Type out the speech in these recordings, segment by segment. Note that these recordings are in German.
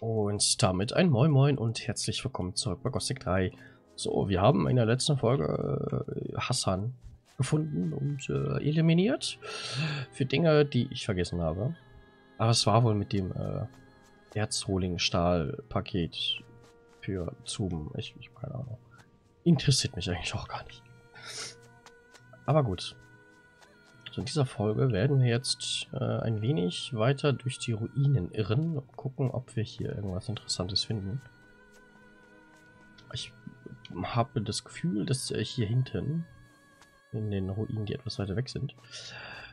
Und damit ein Moin Moin und herzlich willkommen zurück bei Gothic 3. So, wir haben in der letzten Folge Hassan gefunden und eliminiert. Für Dinge, die ich vergessen habe. Aber es war wohl mit dem Erzholing Stahl Paket für Zuben. Ich keine Ahnung. Interessiert mich eigentlich auch gar nicht. Aber gut. So, in dieser Folge werden wir jetzt ein wenig weiter durch die Ruinen irren und gucken, ob wir hier irgendwas Interessantes finden. Ich habe das Gefühl, dass hier hinten in den Ruinen, die etwas weiter weg sind,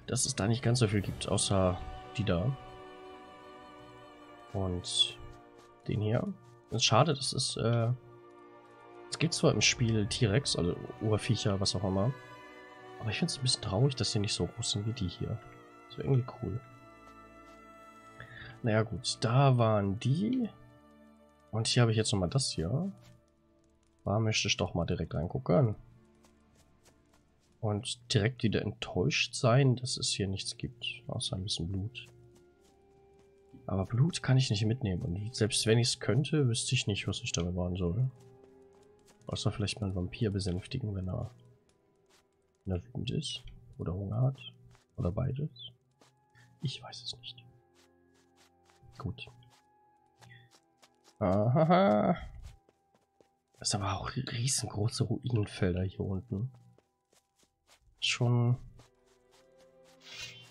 dass es da nicht ganz so viel gibt, außer die da. Und den hier. Das ist schade, das ist... es gibt zwar im Spiel T-Rex, also Oberviecher, was auch immer. Aber ich finde es ein bisschen traurig, dass sie nicht so groß sind wie die hier. Das wäre irgendwie cool. Naja gut, da waren die. Und hier habe ich jetzt nochmal das hier. Da möchte ich doch mal direkt reingucken. Und direkt wieder enttäuscht sein, dass es hier nichts gibt. Außer ein bisschen Blut. Aber Blut kann ich nicht mitnehmen. Und selbst wenn ich es könnte, wüsste ich nicht, was ich damit machen soll. Außer vielleicht mal einen Vampir besänftigen, wenn er wütend ist oder Hunger hat oder beides. Ich weiß es nicht. Gut. Aha. Das sind aber auch riesengroße Ruinenfelder hier unten. Schon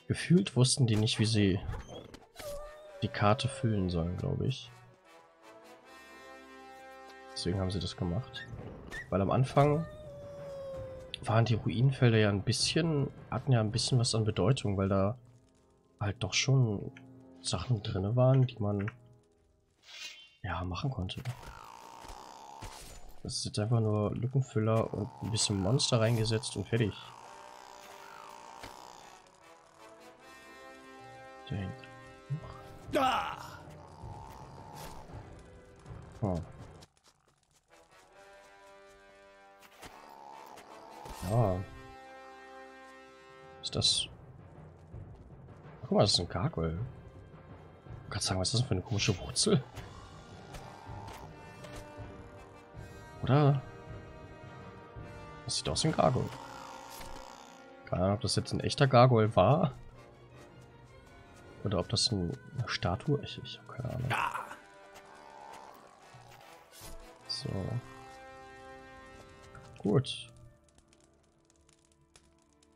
gefühlt wussten die nicht, wie sie die Karte füllen sollen, glaube ich. Deswegen haben sie das gemacht. Weil am Anfang waren die Ruinenfelder ja ein bisschen, hatten ja ein bisschen was an Bedeutung, weil da halt doch schon Sachen drin waren, die man ja machen konnte. Das ist jetzt einfach nur Lückenfüller und ein bisschen Monster reingesetzt und fertig. Oh. Ja. Ist das... Guck mal, das ist ein Gargoyle. Ich kann sagen, was ist das für eine komische Wurzel? Oder? Das sieht aus wie ein Gargoyle. Keine Ahnung, ob das jetzt ein echter Gargoyle war. Oder ob das eine Statue ist. Ich habe keine Ahnung. So. Gut.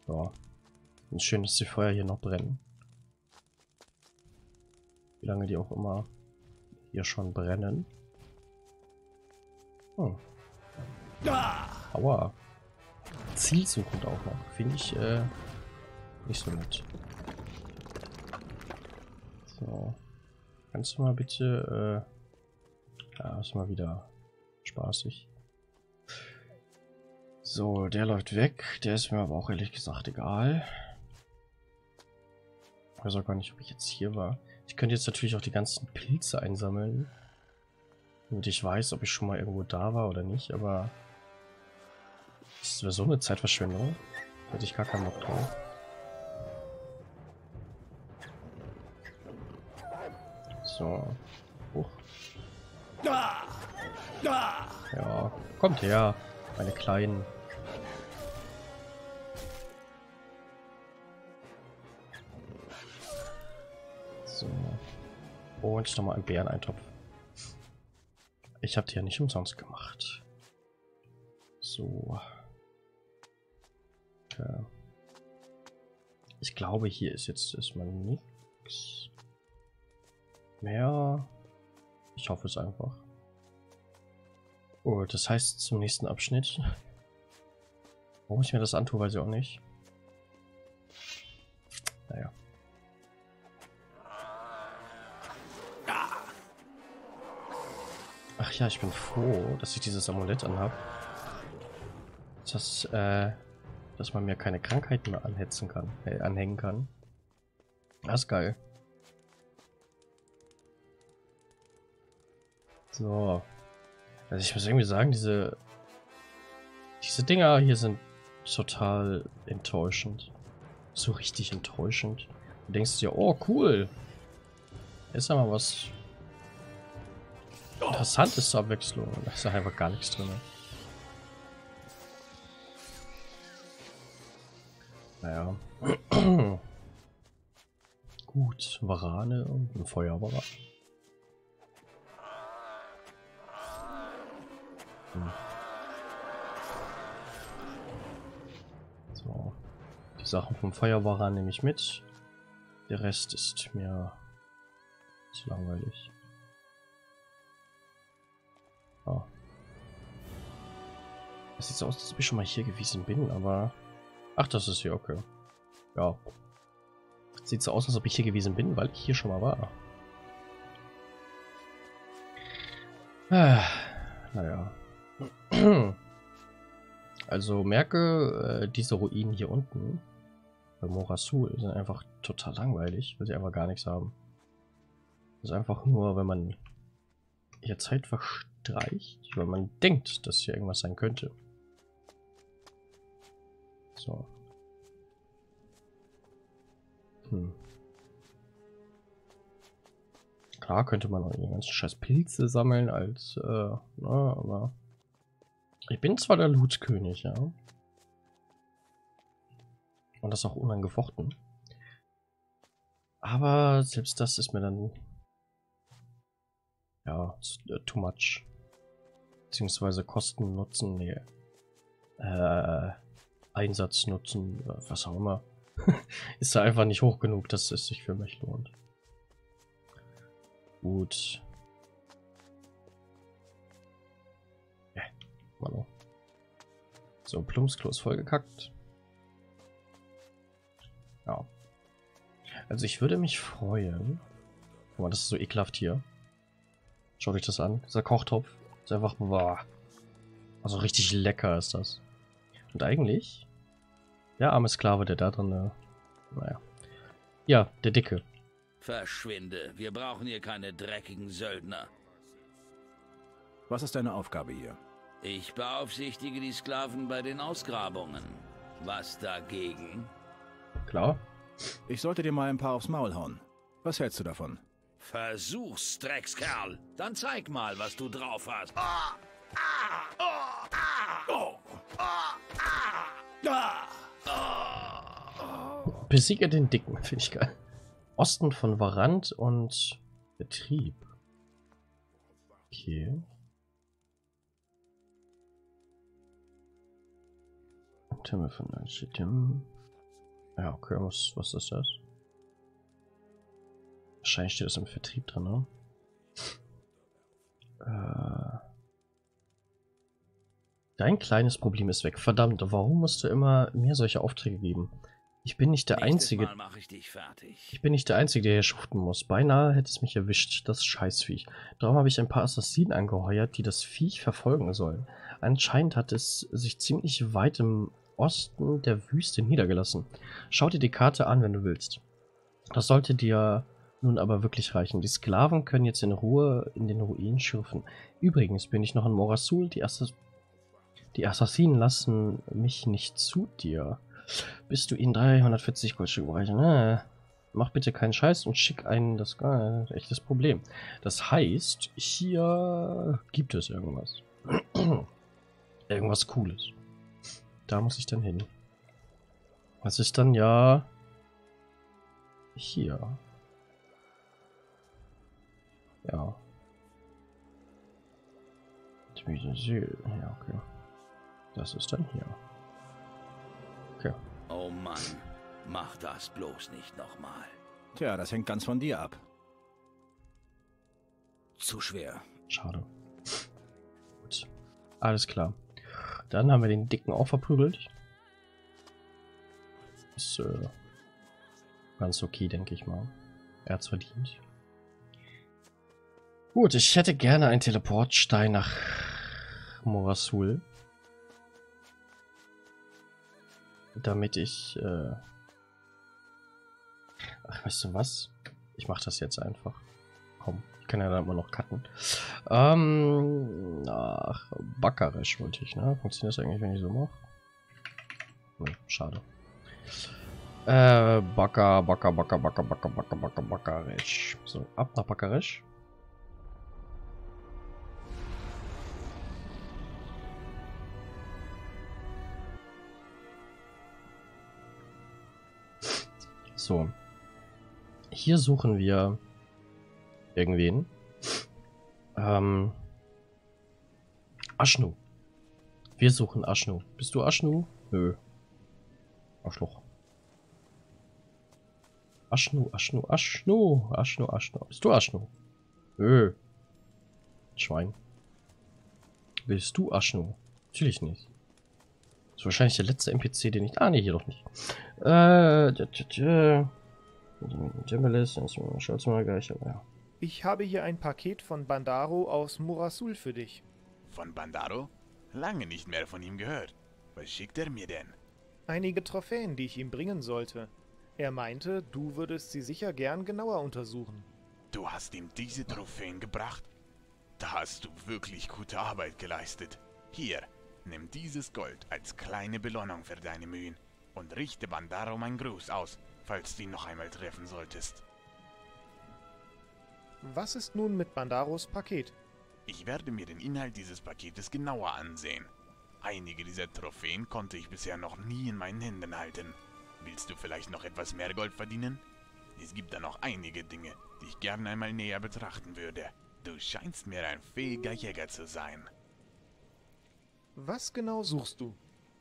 Ja. Und schön, dass die Feuer hier noch brennen. Wie lange die auch immer hier schon brennen. Hm. Aua. Zielsuchend auch noch. Finde ich nicht so nett. So. Kannst du mal bitte... ja, ist mal wieder spaßig. So, der läuft weg. Der ist mir aber auch ehrlich gesagt egal. Ich weiß auch gar nicht, ob ich jetzt hier war. Ich könnte jetzt natürlich auch die ganzen Pilze einsammeln. Damit ich weiß, ob ich schon mal irgendwo da war oder nicht, aber... Das wäre so eine Zeitverschwendung. Da hätte ich gar keinen Bock drauf. So. Hoch. Ja, kommt her, meine Kleinen. So. Und nochmal einen Bäreneintopf. Ich habe die ja nicht umsonst gemacht. So. Okay. Ich glaube, hier ist jetzt erstmal nichts mehr. Ich hoffe es einfach. Oh, das heißt zum nächsten Abschnitt. Warum ich mir das antue, weiß ich auch nicht. Naja. Ach ja, ich bin froh, dass ich dieses Amulett anhabe. Dass man mir keine Krankheiten mehr anhängen kann. Das ist geil. So. Also ich muss irgendwie sagen, diese Dinger hier sind total enttäuschend. So richtig enttäuschend. Du denkst dir, oh cool. Ist ja mal was. Interessant ist zur Abwechslung. Da ist einfach gar nichts drin. Naja. Gut, Warane und ein Feuerwaran. So. Die Sachen vom Feuerwaran nehme ich mit. Der Rest ist mir zu langweilig. Ah. Es sieht so aus, als ob ich schon mal hier gewesen bin, aber... Ach, das ist hier, okay. Ja. Sieht so aus, als ob ich hier gewesen bin, weil ich hier schon mal war. Ah, naja. Also merke, diese Ruinen hier unten bei Morasul sind einfach total langweilig, weil sie einfach gar nichts haben. Das ist einfach nur, wenn man hier Zeit verstreicht, weil man denkt, dass hier irgendwas sein könnte. So. Hm. Klar könnte man auch den ganzen Scheiß Pilze sammeln als, na, aber... Ich bin zwar der Lootkönig, ja. Und das auch unangefochten. Aber selbst das ist mir dann... Ja, too much. Beziehungsweise Kosten, Nutzen, nee. Einsatz, Nutzen, was auch immer. Ist da einfach nicht hoch genug, dass es sich für mich lohnt. Gut. Ja, hallo. So, Plumpsklo ist vollgekackt. Ja. Also ich würde mich freuen. Guck mal, das ist so ekelhaft hier. Schaut euch das an. Dieser Kochtopf ist einfach, boah. Also richtig lecker ist das. Und eigentlich... Der arme Sklave, der da drin... Naja. Ja, der Dicke. Verschwinde. Wir brauchen hier keine dreckigen Söldner. Was ist deine Aufgabe hier? Ich beaufsichtige die Sklaven bei den Ausgrabungen. Was dagegen? Klar. Ich sollte dir mal ein paar aufs Maul hauen. Was hältst du davon? Versuch's, Dreckskerl. Dann zeig mal, was du drauf hast. Ah! Ah! Oh! Ah! Oh! Ah! Ah! Besiege den Dicken, finde ich geil. Osten von Varant und Betrieb. Okay. Timme von Alchitim. Ja, okay, was ist das? Wahrscheinlich steht das im Vertrieb drin, ne? Dein kleines Problem ist weg. Verdammt, warum musst du immer mir solche Aufträge geben? Ich bin nicht der Einzige. Nächstes Mal mache ich dich fertig. Ich bin nicht der Einzige, der hier schuften muss. Beinahe hätte es mich erwischt, das Scheißviech. Darum habe ich ein paar Assassinen angeheuert, die das Viech verfolgen sollen. Anscheinend hat es sich ziemlich weit im Osten der Wüste niedergelassen. Schau dir die Karte an, wenn du willst. Das sollte dir nun aber wirklich reichen. Die Sklaven können jetzt in Ruhe in den Ruinen schürfen. Übrigens bin ich noch in Morasul. Die Assassinen lassen mich nicht zu dir. Bist du ihnen 340 Goldstücke überreichen? Mach bitte keinen Scheiß und schick einen das echtes Problem. Das heißt, hier gibt es irgendwas. Irgendwas Cooles. Da muss ich dann hin. Was ist dann ja... Hier. Ja. Ja, okay. Das ist dann hier. Okay. Oh Mann, mach das bloß nicht nochmal. Tja, das hängt ganz von dir ab. Zu schwer. Schade. Gut. Alles klar. Dann haben wir den Dicken auch verprügelt. Ist ganz okay, denke ich mal. Er hat's verdient. Gut, ich hätte gerne einen Teleportstein nach Morasul. Damit ich, Ach, weißt du was? Ich mache das jetzt einfach. Komm, ich kann ja da immer noch cutten. Ach, Baccaresch wollte ich, ne? Funktioniert das eigentlich, wenn ich so mache? Nee, schade. Baccaresch. So, ab nach Baccaresch. So. Hier suchen wir irgendwen. Aschnu. Wir suchen Aschnu. Bist du Aschnu? Nö. Arschloch. Aschnu, Aschnu, Aschnu. Aschnu, Aschnu. Bist du Aschnu? Nö. Schwein. Bist du Aschnu? Natürlich nicht. Das ist wahrscheinlich der letzte NPC, den ich... Ah, ne, hier doch nicht. Schaut's mal gleich an, ja. Ich habe hier ein Paket von Bandaro aus Morasul für dich. Von Bandaro? Lange nicht mehr von ihm gehört. Was schickt er mir denn? Einige Trophäen, die ich ihm bringen sollte. Er meinte, du würdest sie sicher gern genauer untersuchen. Du hast ihm diese Trophäen gebracht? Da hast du wirklich gute Arbeit geleistet. Hier, nimm dieses Gold als kleine Belohnung für deine Mühen und richte Bandaro meinen Gruß aus, falls du ihn noch einmal treffen solltest. Was ist nun mit Bandaros Paket? Ich werde mir den Inhalt dieses Paketes genauer ansehen. Einige dieser Trophäen konnte ich bisher noch nie in meinen Händen halten. Willst du vielleicht noch etwas mehr Gold verdienen? Es gibt da noch einige Dinge, die ich gerne einmal näher betrachten würde. Du scheinst mir ein fähiger Jäger zu sein. Was genau suchst du?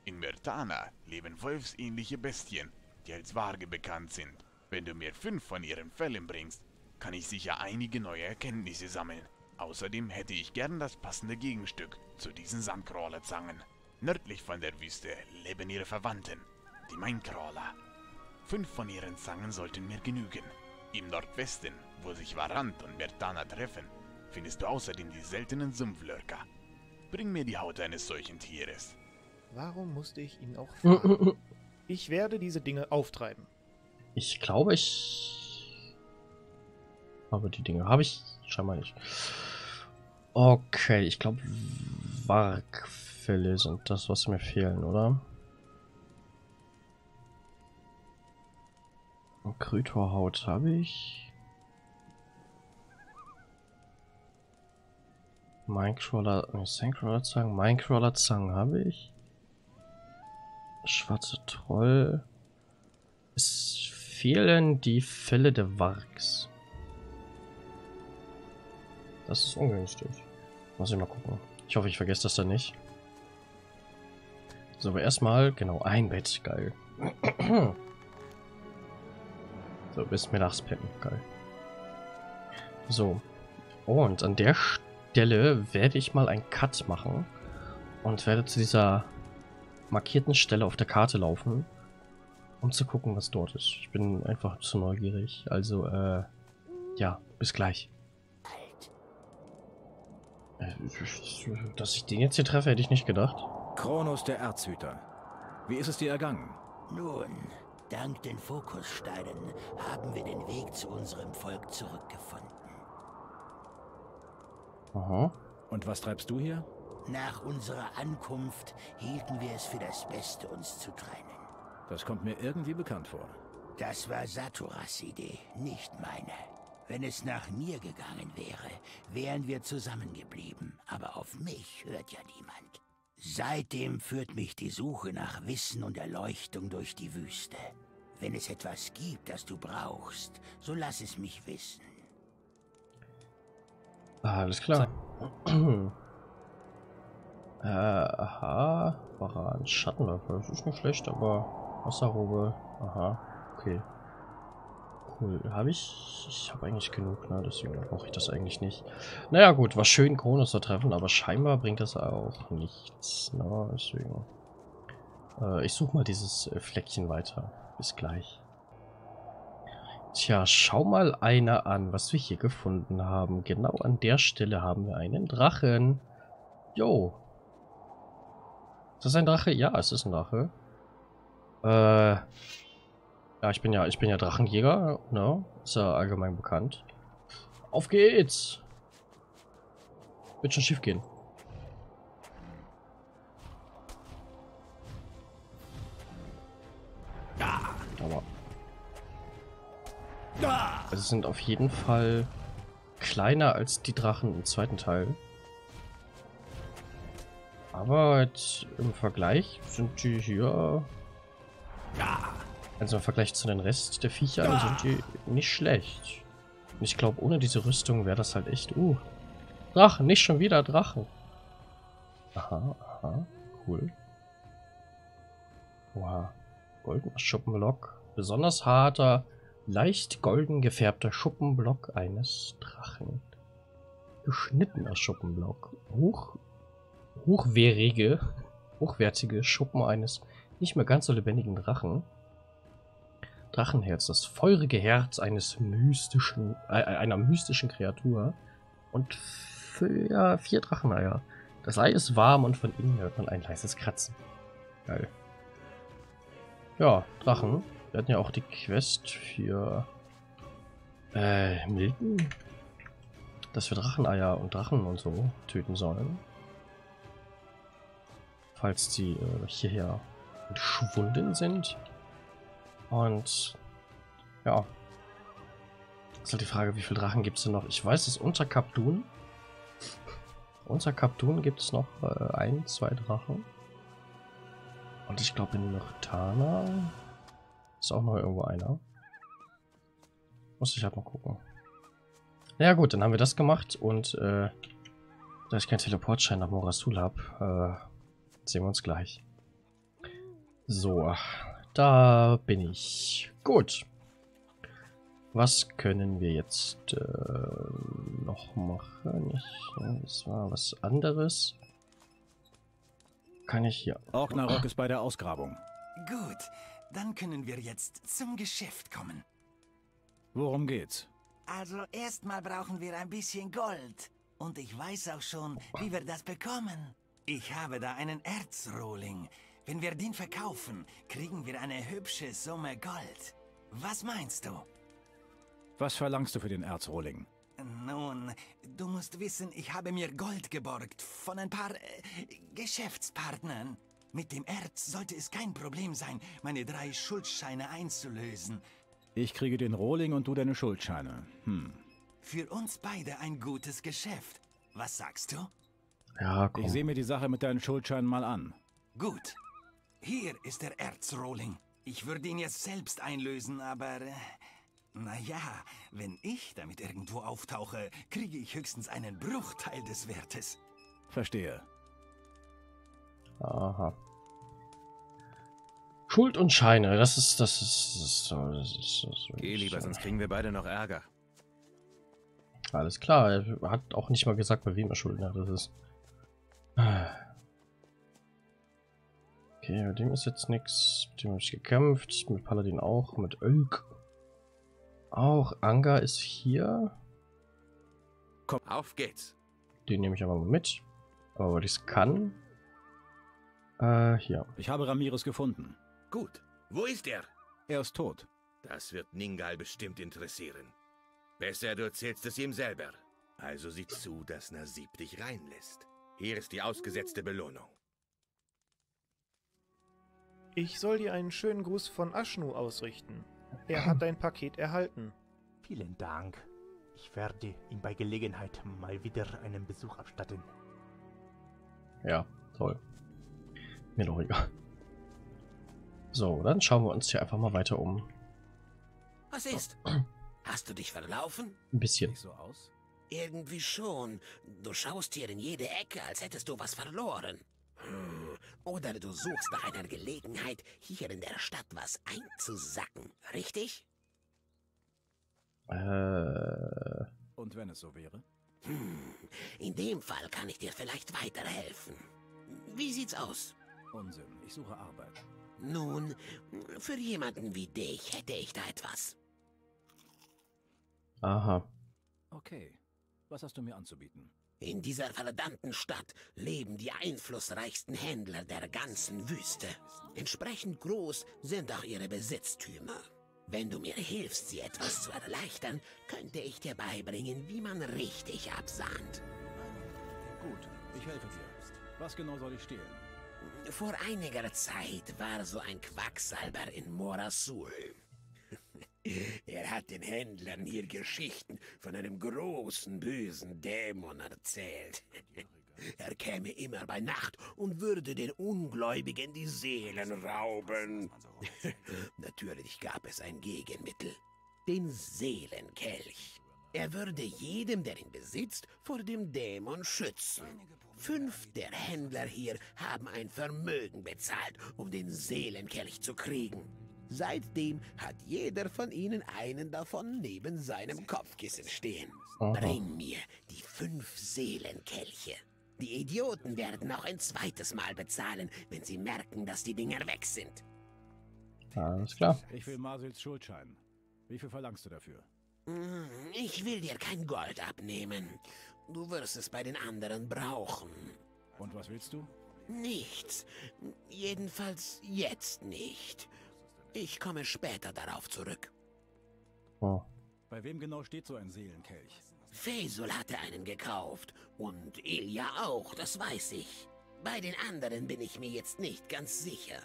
In Myrtana leben wolfsähnliche Bestien, die als Warge bekannt sind. Wenn du mir 5 von ihren Fällen bringst, kann ich sicher einige neue Erkenntnisse sammeln. Außerdem hätte ich gern das passende Gegenstück zu diesen Sandcrawler-Zangen. Nördlich von der Wüste leben ihre Verwandten, die Minecrawler. 5 von ihren Zangen sollten mir genügen. Im Nordwesten, wo sich Varant und Myrtana treffen, findest du außerdem die seltenen Sumpflörker. Bring mir die Haut eines solchen Tieres. Warum musste ich ihn auch fragen? Ich werde diese Dinge auftreiben. Ich glaube, aber die Dinge habe ich scheinbar nicht. Okay, ich glaube, Wargfälle sind das, was mir fehlen, oder? Krytorhaut habe ich. Minecrawler-Zangen habe ich. Schwarze Troll. Es fehlen die Fälle der Wargs. Das ist ungünstig. Muss ich mal gucken. Ich hoffe, ich vergesse das dann nicht. So, aber erstmal, genau, ein Bett. Geil. So, bis Mittagspetten. Geil. So. Und an der Stelle werde ich mal einen Cut machen. Und werde zu dieser markierten Stelle auf der Karte laufen. Um zu gucken, was dort ist. Ich bin einfach zu neugierig. Also, ja, bis gleich. Dass ich den jetzt hier treffe, hätte ich nicht gedacht. Kronos, der Erzhüter. Wie ist es dir ergangen? Nun, dank den Fokussteinen haben wir den Weg zu unserem Volk zurückgefunden. Aha. Und was treibst du hier? Nach unserer Ankunft hielten wir es für das Beste, uns zu trennen. Das kommt mir irgendwie bekannt vor. Das war Saturas Idee, nicht meine. Wenn es nach mir gegangen wäre, wären wir zusammengeblieben. Aber auf mich hört ja niemand. Seitdem führt mich die Suche nach Wissen und Erleuchtung durch die Wüste. Wenn es etwas gibt, das du brauchst, so lass es mich wissen. Alles klar. Aha. Waran, Schattenwaffe. Das ist nicht schlecht, aber Wasserrobe. Aha. Okay. Cool. Habe ich? Ich habe eigentlich genug, ne? Deswegen brauche ich das eigentlich nicht. Naja gut, war schön, Kronos zu treffen, aber scheinbar bringt das auch nichts, ne? Deswegen. Ich suche mal dieses Fleckchen weiter. Bis gleich. Tja, schau mal einer an, was wir hier gefunden haben. Genau an der Stelle haben wir einen Drachen. Jo. Ist das ein Drache? Ja, es ist ein Drache. Ja, ich bin ja Drachenjäger, ne? Ist ja allgemein bekannt. Auf geht's! Wird schon schief gehen. Aber. Also sind auf jeden Fall kleiner als die Drachen im zweiten Teil. Aber jetzt im Vergleich sind die hier. Also im Vergleich zu den Rest der Viecher sind die nicht schlecht. Und ich glaube, ohne diese Rüstung wäre das halt echt... Drachen, nicht schon wieder Drachen. Aha, aha, cool. Oha, goldener Schuppenblock. Besonders harter, leicht golden gefärbter Schuppenblock eines Drachen. Geschnittener Schuppenblock. Hochwertige Schuppen eines nicht mehr ganz so lebendigen Drachen. Drachenherz, das feurige Herz eines mystischen, einer mystischen Kreatur. Und vier Dracheneier. Das Ei ist warm und von innen hört man ein leises Kratzen. Geil. Ja, Drachen. Wir hatten ja auch die Quest für Milton. Dass wir Dracheneier und Drachen und so töten sollen. Falls die hierher entschwunden sind. Und ja. Ist halt die Frage, wie viele Drachen gibt es denn noch? Ich weiß, dass unter Kapdun. Unter Kapdun gibt es noch ein, zwei Drachen. Und ich glaube in Nordtana ist auch noch irgendwo einer. Muss ich halt mal gucken. Naja gut, dann haben wir das gemacht und da ich keinen Teleportschein nach Morasul habe, sehen wir uns gleich. So, da bin ich. Gut. Was können wir jetzt noch machen? Das war was anderes. Kann ich hier... Orknarok ist bei der Ausgrabung. Gut, dann können wir jetzt zum Geschäft kommen. Worum geht's? Also erstmal brauchen wir ein bisschen Gold. Und ich weiß auch schon, wie wir das bekommen. Ich habe da einen Erzrohling. Wenn wir den verkaufen, kriegen wir eine hübsche Summe Gold. Was meinst du? Was verlangst du für den Erzrohling? Nun, du musst wissen, ich habe mir Gold geborgt von ein paar Geschäftspartnern. Mit dem Erz sollte es kein Problem sein, meine 3 Schuldscheine einzulösen. Ich kriege den Rohling und du deine Schuldscheine. Für uns beide ein gutes Geschäft. Was sagst du? Ja, komm. Ich sehe mir die Sache mit deinen Schuldscheinen mal an. Gut. Hier ist der Erzrohling. Ich würde ihn jetzt selbst einlösen, aber... Naja, wenn ich damit irgendwo auftauche, kriege ich höchstens einen Bruchteil des Wertes. Verstehe. Aha. Schuld und Scheine, das ist geh lieber, sonst kriegen wir beide noch Ärger. Alles klar, er hat auch nicht mal gesagt, bei wem er Schulden hat, das ist... Okay, mit dem ist jetzt nichts, mit dem habe ich gekämpft, mit Paladin auch, mit Ölk. Auch Anga ist hier. Komm, auf geht's. Den nehme ich aber mal mit. Aber das kann. Hier. Ich habe Ramirez gefunden. Gut. Wo ist er? Er ist tot. Das wird Ningal bestimmt interessieren. Besser, du erzählst es ihm selber. Also sieh zu, dass Nasib dich reinlässt. Hier ist die ausgesetzte Belohnung. Ich soll dir einen schönen Gruß von Aschnu ausrichten. Er hat dein Paket erhalten. Vielen Dank. Ich werde ihm bei Gelegenheit mal wieder einen Besuch abstatten. Ja, toll. Mir doch egal. So, dann schauen wir uns hier einfach mal weiter um. Was ist? Hast du dich verlaufen? Ein bisschen. Nicht so aus? Irgendwie schon. Du schaust hier in jede Ecke, als hättest du was verloren. Oder du suchst nach einer Gelegenheit, hier in der Stadt was einzusacken, richtig? Und wenn es so wäre? In dem Fall kann ich dir vielleicht weiterhelfen. Wie sieht's aus? Unsinn, ich suche Arbeit. Nun, für jemanden wie dich hätte ich da etwas. Aha. Okay, was hast du mir anzubieten? In dieser verdammten Stadt leben die einflussreichsten Händler der ganzen Wüste. Entsprechend groß sind auch ihre Besitztümer. Wenn du mir hilfst, sie etwas zu erleichtern, könnte ich dir beibringen, wie man richtig absahnt. Gut, ich helfe dir. Was genau soll ich stehlen? Vor einiger Zeit war so ein Quacksalber in Morasul. Er hat den Händlern hier Geschichten von einem großen, bösen Dämon erzählt. Er käme immer bei Nacht und würde den Ungläubigen die Seelen rauben. Natürlich gab es ein Gegenmittel, den Seelenkelch. Er würde jedem, der ihn besitzt, vor dem Dämon schützen. 5 der Händler hier haben ein Vermögen bezahlt, um den Seelenkelch zu kriegen. Seitdem hat jeder von ihnen einen davon neben seinem Kopfkissen stehen. Aha. Bring mir die 5 Seelenkelche. Die Idioten werden auch ein zweites Mal bezahlen, wenn sie merken, dass die Dinger weg sind. Alles klar. Ich will Masils Schuldschein. Wie viel verlangst du dafür? Ich will dir kein Gold abnehmen. Du wirst es bei den anderen brauchen. Und was willst du? Nichts. Jedenfalls jetzt nicht. Ich komme später darauf zurück. Oh. Bei wem genau steht so ein Seelenkelch? Fesul hatte einen gekauft. Und Ilja auch, das weiß ich. Bei den anderen bin ich mir jetzt nicht ganz sicher.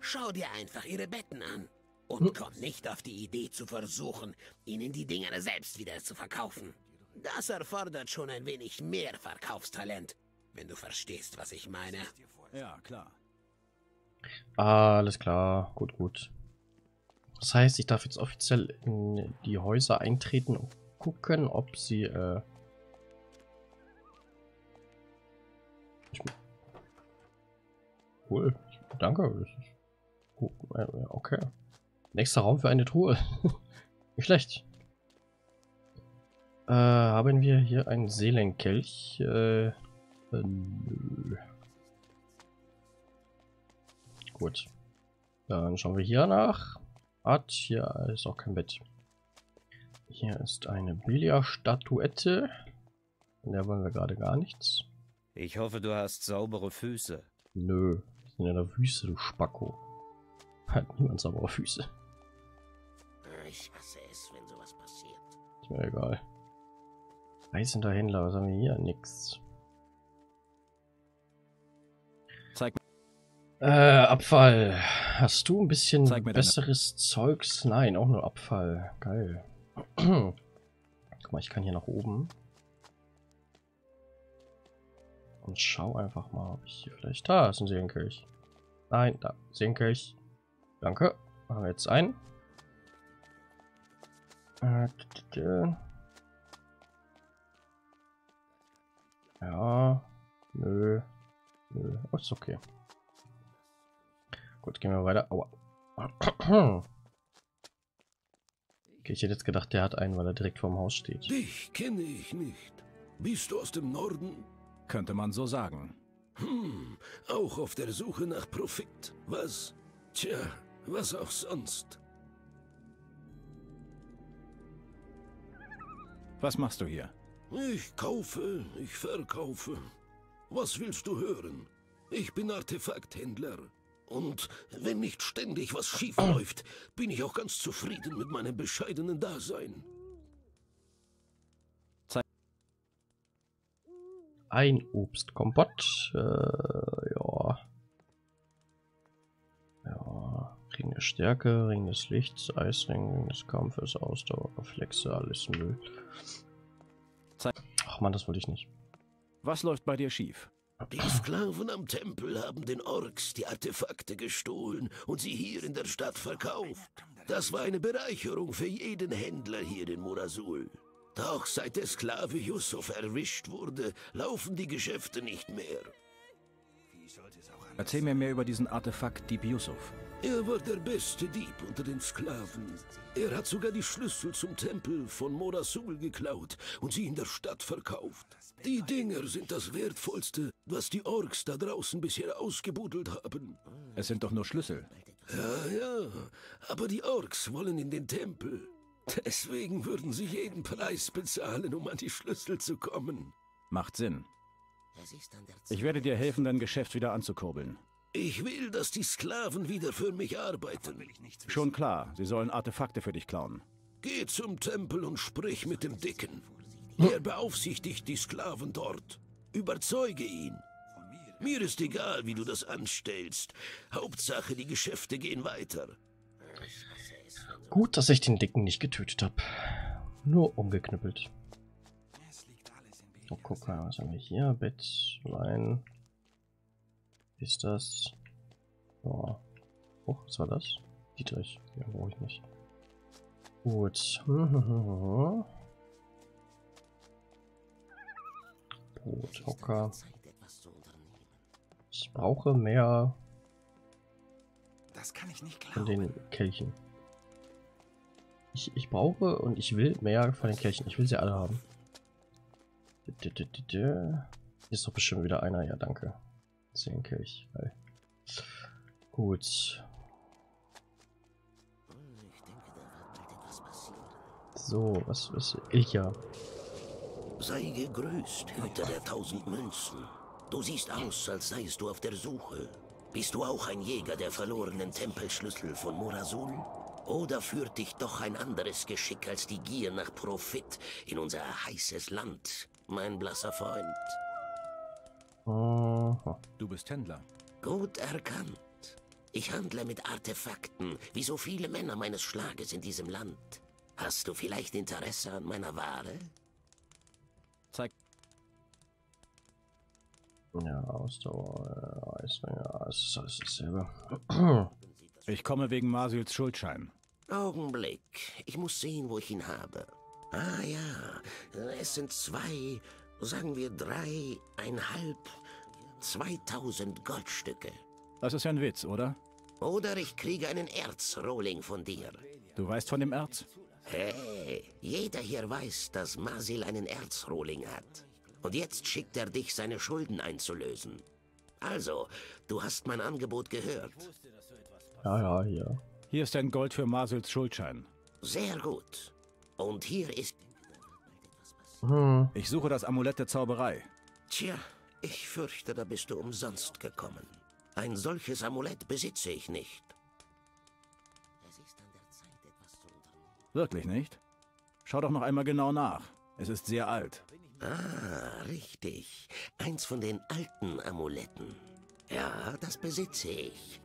Schau dir einfach ihre Betten an. Und komm nicht auf die Idee zu versuchen, ihnen die Dinger selbst wieder zu verkaufen. Das erfordert schon ein wenig mehr Verkaufstalent, wenn du verstehst, was ich meine. Ja, klar. Alles klar, gut, gut. Das heißt, ich darf jetzt offiziell in die Häuser eintreten und gucken, ob sie... Cool, danke. Okay. Nächster Raum für eine Truhe. Nicht schlecht. Haben wir hier einen Seelenkelch? Nö. Gut. Dann schauen wir hier nach. Hier ist auch kein Bett. Hier ist eine Billardstatuette. In der wollen wir gerade gar nichts. Ich hoffe, du hast saubere Füße. Nö. Wir sind in der Wüste, du Spacko. Hat niemand saubere Füße. Ich hasse es, wenn sowas passiert. Ist mir egal. Reisender Händler, was haben wir hier? Nix. Zeig mir. Abfall. Hast du ein bisschen besseres Zeugs? Nein, auch nur Abfall. Geil. Guck mal, ich kann hier nach oben. Und schau einfach mal, ob ich hier vielleicht... Da ist ein Seelenkelch. Nein, da. Seelenkelch. Danke. Machen wir jetzt ein. Ja. Nö. Nö. Oh, ist okay. Gut, gehen wir weiter. Aua. Okay, ich hätte jetzt gedacht, der hat einen, weil er direkt vorm Haus steht. Dich kenne ich nicht. Bist du aus dem Norden? Könnte man so sagen. Hm, auch auf der Suche nach Profit. Was? Tja, was auch sonst. Was machst du hier? Ich kaufe, ich verkaufe. Was willst du hören? Ich bin Artefakthändler. Und wenn nicht ständig was schief läuft, bin ich auch ganz zufrieden mit meinem bescheidenen Dasein. Ein Obstkompott. Ja. Ja. Ring der Stärke, Ring des Lichts, Eisring, Ring des Kampfes, Ausdauer, Reflexe, alles Müll. Ach man, das wollte ich nicht. Was läuft bei dir schief? Die Sklaven am Tempel haben den Orks die Artefakte gestohlen und sie hier in der Stadt verkauft. Das war eine Bereicherung für jeden Händler hier in Morasul. Doch seit der Sklave Yusuf erwischt wurde, laufen die Geschäfte nicht mehr. Erzähl mir mehr über diesen Artefakt-Dieb Yusuf. Er war der beste Dieb unter den Sklaven. Er hat sogar die Schlüssel zum Tempel von Morasul geklaut und sie in der Stadt verkauft. Die Dinger sind das Wertvollste, was die Orks da draußen bisher ausgebuddelt haben. Es sind doch nur Schlüssel. Ja, ja, aber die Orks wollen in den Tempel. Deswegen würden sie jeden Preis bezahlen, um an die Schlüssel zu kommen. Macht Sinn. Ich werde dir helfen, dein Geschäft wieder anzukurbeln. Ich will, dass die Sklaven wieder für mich arbeiten. Schon klar, sie sollen Artefakte für dich klauen. Geh zum Tempel und sprich mit dem Dicken. Er beaufsichtigt die Sklaven dort. Überzeuge ihn. Mir ist egal, wie du das anstellst. Hauptsache, die Geschäfte gehen weiter. Gut, dass ich den Dicken nicht getötet habe. Nur umgeknüppelt. Mal gucken, was haben wir hier? Bett, nein. Ist das? Oh, was war das? Dietrich, ja, brauche ich nicht. Gut. Brot, Hocker. Ich brauche mehr von den Kelchen. Ich brauche und ich will mehr von den Kelchen. Ich will sie alle haben. Hier ist doch bestimmt wieder einer. Ja, danke. Seelenkelch. Gut. So, was ist Ilja? Sei gegrüßt, Hüter der 1000 Münzen. Du siehst aus, als seist du auf der Suche. Bist du auch ein Jäger der verlorenen Tempelschlüssel von Morasul? Oder führt dich doch ein anderes Geschick als die Gier nach Profit in unser heißes Land, mein blasser Freund? Du bist Händler. Gut erkannt. Ich handle mit Artefakten, wie so viele Männer meines Schlages in diesem Land. Hast du vielleicht Interesse an meiner Ware? Zeig. Ja, Ausdauer, Eismenge, ist alles dasselbe. Ich komme wegen Masils Schuldschein. Augenblick, ich muss sehen, wo ich ihn habe. Ah ja, es sind 2000 Goldstücke. Das ist ein Witz, oder? Oder ich kriege einen Erzrohling von dir. Du weißt von dem Erz? Hey, jeder hier weiß, dass Masil einen Erzrohling hat. Und jetzt schickt er dich, seine Schulden einzulösen. Also, du hast mein Angebot gehört. Ja. Hier ist ein Gold für Masils Schuldschein. Sehr gut. Und hier ist... Ich suche das Amulett der Zauberei. Tja, ich fürchte, da bist du umsonst gekommen. Ein solches Amulett besitze ich nicht. Wirklich nicht? Schau doch noch einmal genau nach. Es ist sehr alt. Ah, richtig. Eins von den alten Amuletten. Ja, das besitze ich.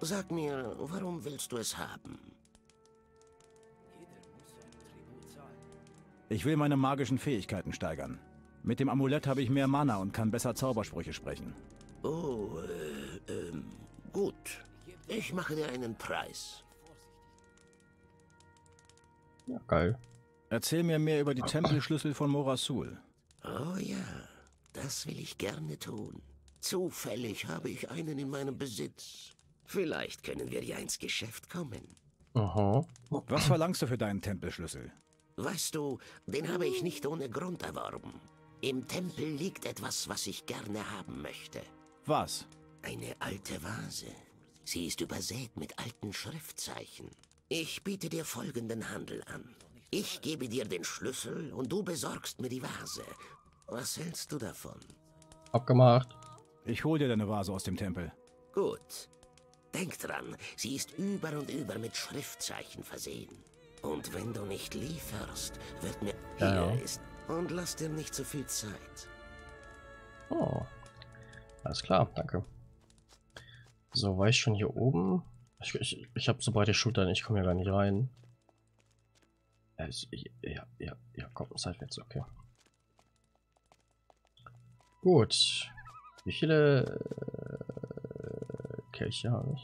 Sag mir, warum willst du es haben? Ich will meine magischen Fähigkeiten steigern. Mit dem Amulett habe ich mehr Mana und kann besser Zaubersprüche sprechen. Oh, gut. Ich mache dir einen Preis. Ja, geil. Erzähl mir mehr über die Tempelschlüssel von Morasul. Oh ja, das will ich gerne tun. Zufällig habe ich einen in meinem Besitz. Vielleicht können wir ja ins Geschäft kommen. Aha. Was verlangst du für deinen Tempelschlüssel? Weißt du, den habe ich nicht ohne Grund erworben. Im Tempel liegt etwas, was ich gerne haben möchte. Was? Eine alte Vase. Sie ist übersät mit alten Schriftzeichen. Ich biete dir folgenden Handel an. Ich gebe dir den Schlüssel und du besorgst mir die Vase. Was hältst du davon? Abgemacht. Ich hol dir deine Vase aus dem Tempel. Gut. Denk dran, sie ist über und über mit Schriftzeichen versehen. Und wenn du nicht lieferst, wird mir... Hier ist... Und lass dir nicht so viel Zeit. Oh. Alles klar, danke. So, war ich schon hier oben? Ich habe so breite Schultern, ich komme ja gar nicht rein. Ja, komm, seitwärts, okay. Gut. Wie viele Kelche habe ich?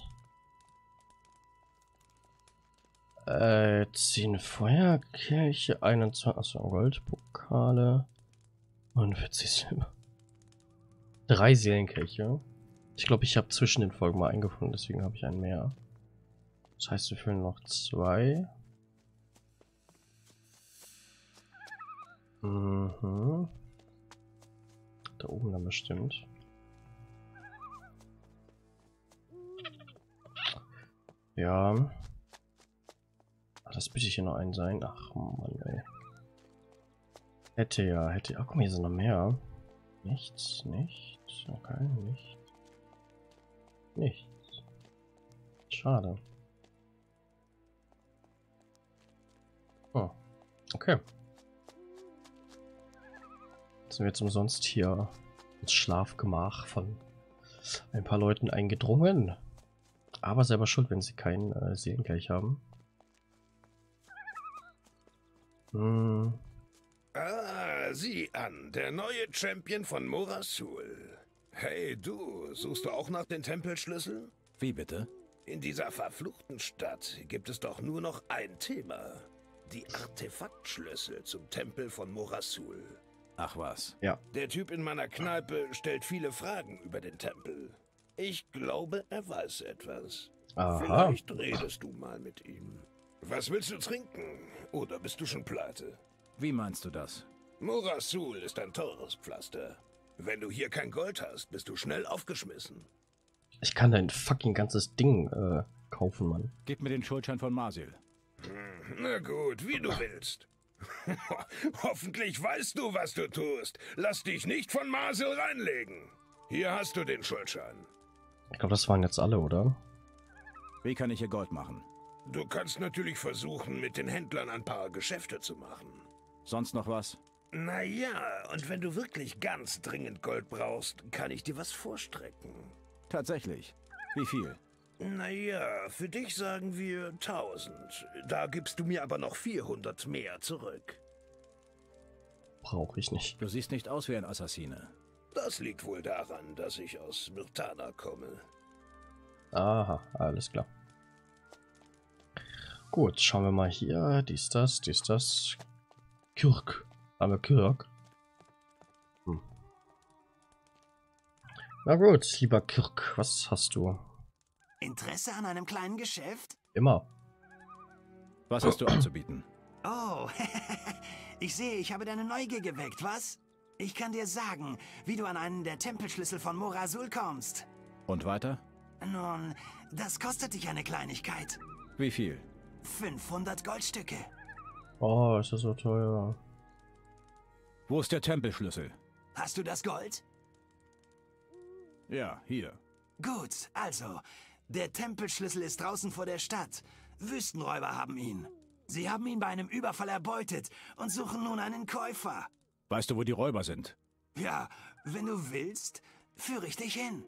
10 Feuerkelche, 21, achso, Goldpokale, 49 Silber. 3 Seelenkelche. Ich glaube, ich habe zwischen den Folgen mal eingefunden, deswegen habe ich einen mehr. Das heißt, wir füllen noch 2. Mhm. Da oben dann bestimmt. Ja. Ach, das bitte ich hier noch einen sein. Ach Mann, ey. Hätte ja. Ach guck mal, hier sind noch mehr. Nichts. Okay, nichts. Schade. Oh. Okay. Sind wir jetzt umsonst hier ins Schlafgemach von ein paar Leuten eingedrungen. Aber selber schuld, wenn sie keinen Seelenkelch haben. sieh an, der neue Champion von Morasul. Hey du, suchst du auch nach den Tempelschlüsseln? Wie bitte? In dieser verfluchten Stadt gibt es doch nur noch ein Thema. Die Artefaktschlüssel zum Tempel von Morasul. Ach was. Ja. Der Typ in meiner Kneipe stellt viele Fragen über den Tempel. Ich glaube, er weiß etwas. Aha. Vielleicht redest du mal mit ihm. Was willst du trinken? Oder bist du schon pleite? Wie meinst du das? Morasul ist ein teures Pflaster. Wenn du hier kein Gold hast, bist du schnell aufgeschmissen. Ich kann dein fucking ganzes Ding kaufen, Mann. Gib mir den Schuldschein von Marsil. Na gut, wie du willst. Hoffentlich weißt du, was du tust. Lass dich nicht von Marsil reinlegen. Hier hast du den Schuldschein. Ich glaube, das waren jetzt alle, oder? Wie kann ich hier Gold machen? Du kannst natürlich versuchen, mit den Händlern ein paar Geschäfte zu machen. Sonst noch was? Naja, und wenn du wirklich ganz dringend Gold brauchst, kann ich dir was vorstrecken. Tatsächlich? Wie viel? Naja, für dich sagen wir 1000. Da gibst du mir aber noch 400 mehr zurück. Brauche ich nicht. Du siehst nicht aus wie ein Assassine. Das liegt wohl daran, dass ich aus Myrtana komme. Aha, alles klar. Gut, schauen wir mal hier. Dies, das. Kirk. Aber Kirk. Na gut, lieber Kirk, was hast du? Interesse an einem kleinen Geschäft? Immer. Was hast du anzubieten? Oh, ich sehe, ich habe deine Neugier geweckt, was? Ich kann dir sagen, wie du an einen der Tempelschlüssel von Morasul kommst. Und weiter? Nun, das kostet dich eine Kleinigkeit. Wie viel? 500 Goldstücke. Oh, ist das so teuer. Wo ist der Tempelschlüssel? Hast du das Gold? Ja, hier. Gut, also, der Tempelschlüssel ist draußen vor der Stadt. Wüstenräuber haben ihn. Sie haben ihn bei einem Überfall erbeutet und suchen nun einen Käufer. Weißt du, wo die Räuber sind? Ja, wenn du willst, führe ich dich hin.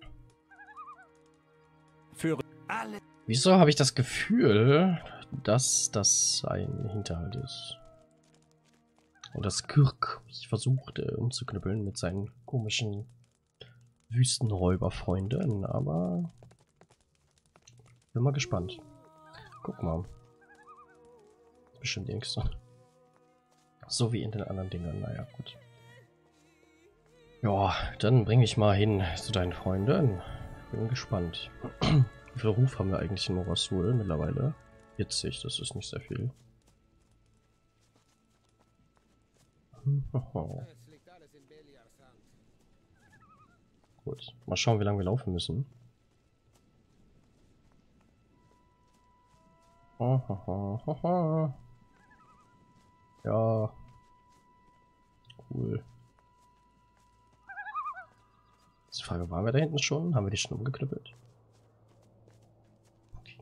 Wieso habe ich das Gefühl, dass das ein Hinterhalt ist? Und dass Kirk mich versucht umzuknüppeln mit seinen komischen Wüstenräuberfreunden, aber bin mal gespannt. Guck mal. Bestimmt die Ängste. So wie in den anderen Dingern, naja, gut. Ja, dann bring ich mal hin zu deinen Freunden. Bin gespannt. Wie viel Ruf haben wir eigentlich in Morasul mittlerweile? 40, das ist nicht sehr viel. Gut, mal schauen, wie lange wir laufen müssen. Ja. Cool. Die Frage, waren wir da hinten schon? Haben wir die schon umgeknüppelt? Okay.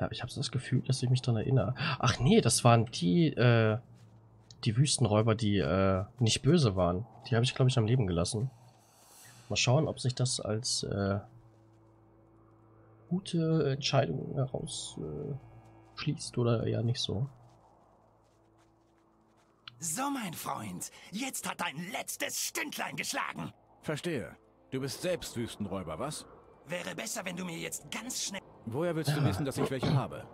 Ja, ich habe so das Gefühl, dass ich mich daran erinnere. Ach nee, das waren die Wüstenräuber, die nicht böse waren. Die habe ich, glaube ich, am Leben gelassen. Mal schauen, ob sich das als gute Entscheidung heraus schließt oder ja nicht so. So, mein Freund, jetzt hat dein letztes Stündlein geschlagen. Verstehe. Du bist selbst Wüstenräuber, was? Wäre besser, wenn du mir jetzt ganz schnell... Woher willst du wissen, dass ich welche habe?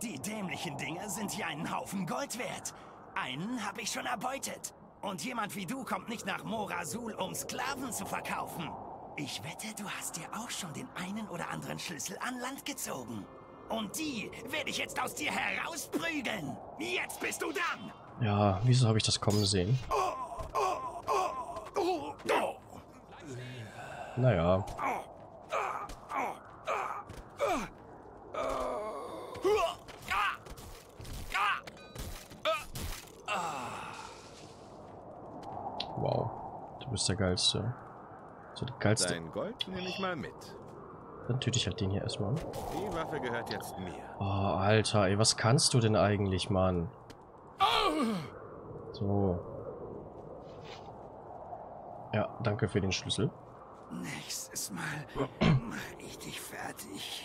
Die dämlichen Dinger sind hier einen Haufen Gold wert. Einen habe ich schon erbeutet. Und jemand wie du kommt nicht nach Morasul, um Sklaven zu verkaufen. Ich wette, du hast dir auch schon den einen oder anderen Schlüssel an Land gezogen. Und die werde ich jetzt aus dir herausprügeln. Jetzt bist du dran. Ja, wieso habe ich das kommen sehen? Naja. Wow, du bist der Geilste. So der Geilste. Dein Gold nehme ich mal mit. Dann töte ich halt den hier erstmal. Die Waffe gehört jetzt mir. Oh, Alter, ey, was kannst du denn eigentlich, Mann? So. Ja, danke für den Schlüssel. Nächstes Mal mache ich dich fertig.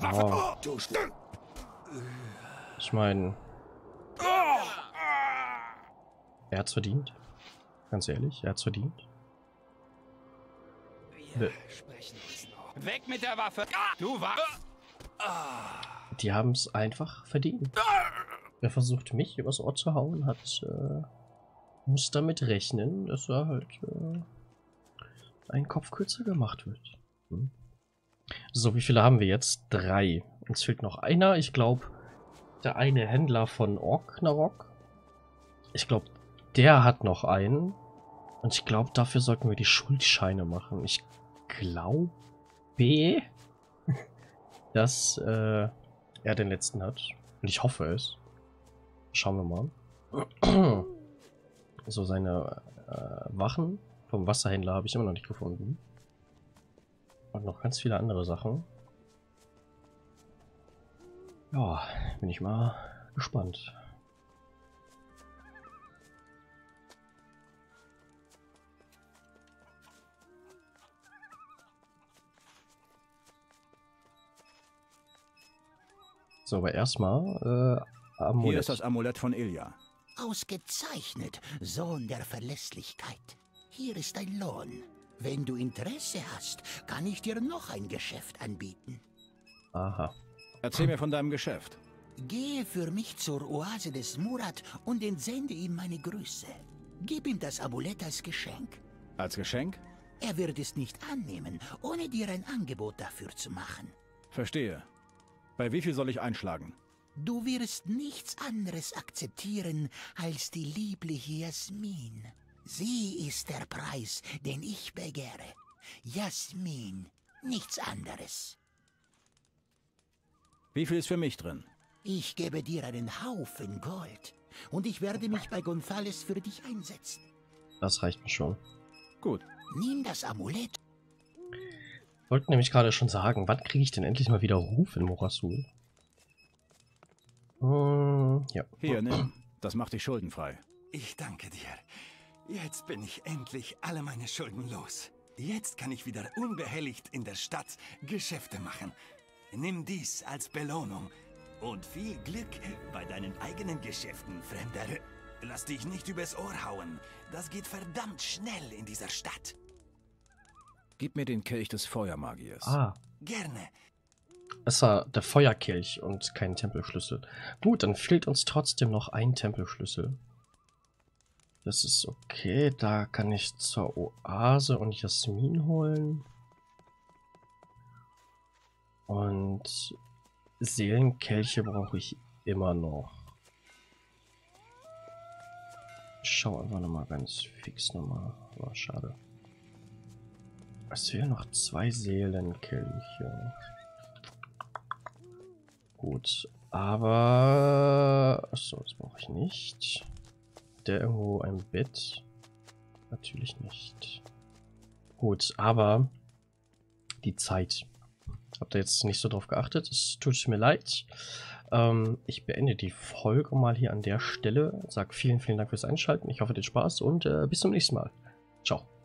Waffe, oh. Du Stück! Ich meine... Er hat's verdient. Ganz ehrlich, er hat's verdient. Wir sprechen uns noch. Weg mit der Waffe! Ah, du Waffe! Ah. Die haben es einfach verdient. Er versucht mich übers Ohr zu hauen, hat muss damit rechnen, dass er halt einen Kopf kürzer gemacht wird. Hm. So, wie viele haben wir jetzt? 3. Uns fehlt noch einer. Ich glaube, der eine Händler von Orknarok. Ich glaube, der hat noch einen. Und ich glaube, dafür sollten wir die Schuldscheine machen. Ich glaube, dass er den letzten hat. Und ich hoffe es. Schauen wir mal. So, seine Wachen vom Wasserhändler habe ich immer noch nicht gefunden. Und noch ganz viele andere Sachen. Ja, bin ich mal gespannt. So, aber erstmal Amulett. Hier ist das Amulett von Ilja. Ausgezeichnet, Sohn der Verlässlichkeit. Hier ist dein Lohn. Wenn du Interesse hast, kann ich dir noch ein Geschäft anbieten. Aha. Erzähl mir von deinem Geschäft. Gehe für mich zur Oase des Murat und entsende ihm meine Grüße. Gib ihm das Amulett als Geschenk. Als Geschenk? Er wird es nicht annehmen, ohne dir ein Angebot dafür zu machen. Verstehe. Bei wie viel soll ich einschlagen? Du wirst nichts anderes akzeptieren als die liebliche Jasmin. Sie ist der Preis, den ich begehre. Jasmin, nichts anderes. Wie viel ist für mich drin? Ich gebe dir einen Haufen Gold und ich werde mich bei Gonzales für dich einsetzen. Das reicht mir schon. Gut. Nimm das Amulett. Ich wollte nämlich gerade schon sagen, wann kriege ich denn endlich mal wieder Ruf in Morasul? Ja. Hier, nimm. Das macht dich schuldenfrei. Ich danke dir. Jetzt bin ich endlich alle meine Schulden los. Jetzt kann ich wieder unbehelligt in der Stadt Geschäfte machen. Nimm dies als Belohnung. Und viel Glück bei deinen eigenen Geschäften, Fremder. Lass dich nicht übers Ohr hauen. Das geht verdammt schnell in dieser Stadt. Gib mir den Kelch des Feuermagiers. Ah. Gerne. Es war der Feuerkelch und kein Tempelschlüssel. Gut, dann fehlt uns trotzdem noch ein Tempelschlüssel. Das ist okay. Da kann ich zur Oase und Jasmin holen. Und Seelenkelche brauche ich immer noch. Ich schaue einfach nochmal ganz fix nochmal. Oh, schade. Es fehlen noch 2 Seelenkelche. Gut, aber... Achso, das brauche ich nicht. Der irgendwo ein Bett? Natürlich nicht. Gut, aber die Zeit. Habt ihr jetzt nicht so drauf geachtet? Es tut mir leid. Ich beende die Folge mal hier an der Stelle. Sag vielen, vielen Dank fürs Einschalten. Ich hoffe, ihr hattet Spaß und bis zum nächsten Mal. Ciao.